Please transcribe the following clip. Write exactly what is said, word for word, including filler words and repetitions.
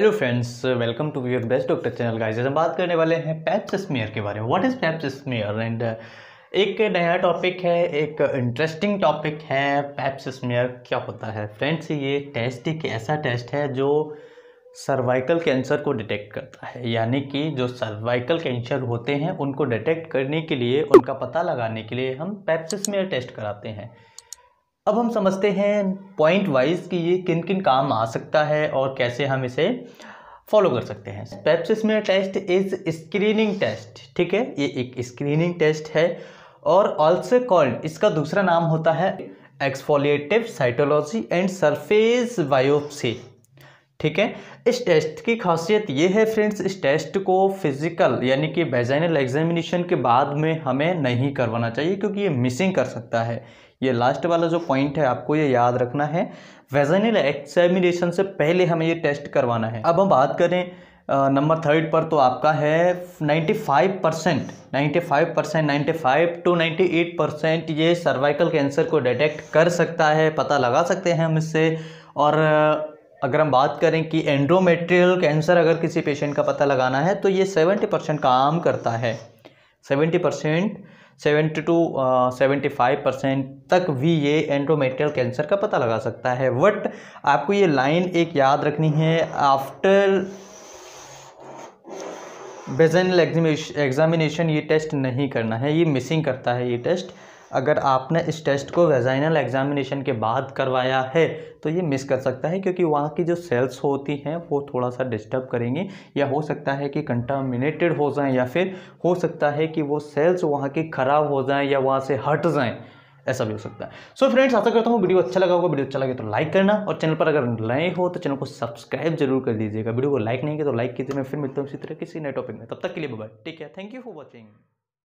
Hello friends, welcome to be your best doctor channel. Guys हम बात करने वाले हैं पैप्स स्मीयर के बारे में। What is paps smear? And एक नया टॉपिक है, एक इंटरेस्टिंग टॉपिक है। पैप्स स्मीयर क्या होता है? फ्रेंड्स, ये टेस्ट एक ऐसा टेस्ट है जो सर्वाइकल कैंसर को डिटेक्ट करता है, यानी कि जो सर्वाइकल कैंसर होते हैं उनको डिटेक्ट करने के लिए, उनका पता लगाने के लिए हम पैप्स स्मीयर टेस्ट कराते हैं। अब हम समझते हैं पॉइंट वाइज कि ये किन किन काम आ सकता है और कैसे हम इसे फॉलो कर सकते हैं। Paps smear test is screening test, ठीक है, ये एक स्क्रीनिंग टेस्ट है और ऑल्सो कॉल्ड, इसका दूसरा नाम होता है exfoliative cytology and surface biopsy, ठीक है। इस टेस्ट की खासियत ये है फ्रेंड्स, इस टेस्ट को फिजिकल यानी कि वेजाइनल एग्जामिनेशन के बाद में हमें नहीं करवाना चाहिए, क्योंकि ये मिसिंग कर सकता है। ये लास्ट वाला जो पॉइंट है आपको ये याद रखना है, वेजाइनल एग्जामिनेशन से पहले हमें ये टेस्ट करवाना है। अब हम बात करें नंबर थर्ड पर, तो आपका है ninety five percent, ninety five percent, ninety five to ninety eight percent ये सर्वाइकल कैंसर को डिटेक्ट कर सकता है, पता लगा सकते हैं हम इससे। और अगर हम बात करें कि एंडोमेट्रियल कैंसर अगर किसी पेशेंट का पता लगाना है तो ये सेवेंटी परसेंट काम करता है। Seventy percent, seventy to seventy five percent तक भी ये एंडोमेट्रियल कैंसर का पता लगा सकता है। बट आपको ये लाइन एक याद रखनी है, आफ्टर वेजाइनल एग्जामिनेशन ये टेस्ट नहीं करना है, ये मिसिंग करता है ये टेस्ट। अगर आपने इस टेस्ट को वेजाइनल एग्जामिनेशन के बाद करवाया है तो ये मिस कर सकता है, क्योंकि वहाँ की जो सेल्स होती हैं वो थोड़ा सा डिस्टर्ब करेंगी, या हो सकता है कि कंटामिनेटेड हो जाएं, या फिर हो सकता है कि वो सेल्स वहाँ की ख़राब हो जाएं या वहाँ से हट जाएं, ऐसा भी हो सकता है। सो so फ्रेंड्स, आशा करता हूँ वीडियो अच्छा लगा होगा। वीडियो अच्छा लगे तो लाइक करना, और चैनल पर अगर नए हो तो चैनल को सब्सक्राइब जरूर कर दीजिएगा। वीडियो को लाइक नहीं किया तो लाइक कीजिए। मैं फिर मिलता हूँ इसी तरह किसी नए टॉपिक में, तब तक के लिए bye bye, take care, thank you for watching.